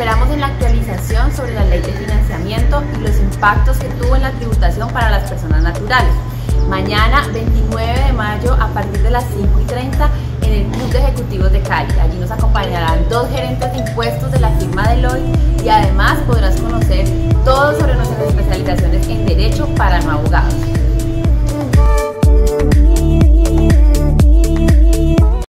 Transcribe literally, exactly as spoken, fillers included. Esperamos en la actualización sobre la ley de financiamiento y los impactos que tuvo en la tributación para las personas naturales. Mañana, veintinueve de mayo, a partir de las cinco y treinta, en el Club de Ejecutivos de Cali. Allí nos acompañarán dos gerentes de impuestos de la firma Deloitte y además podrás conocer todo sobre nuestras especializaciones en Derecho para no abogados.